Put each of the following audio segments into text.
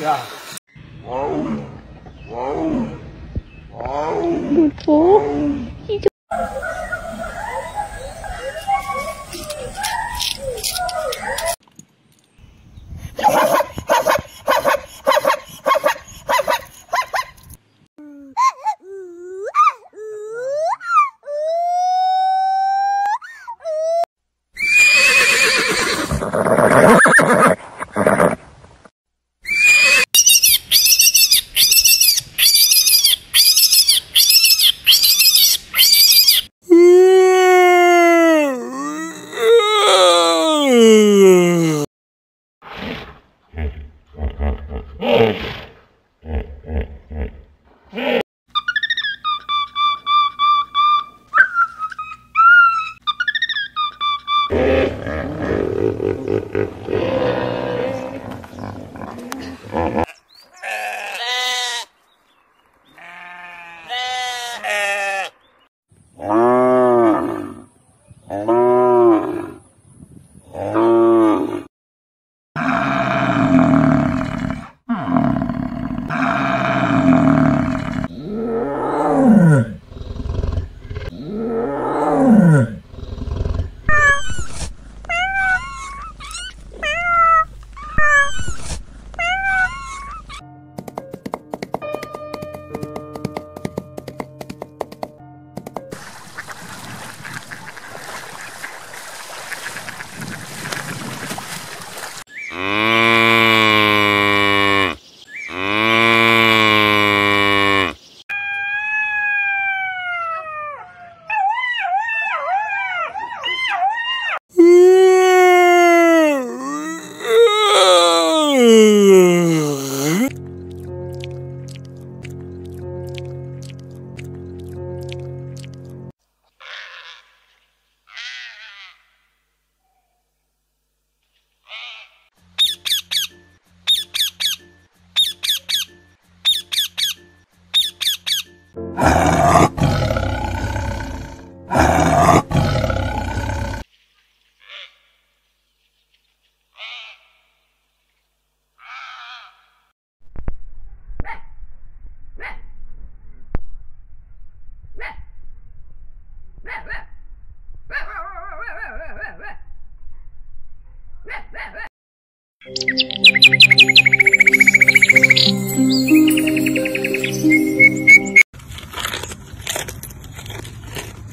Yeah.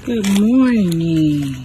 Good morning.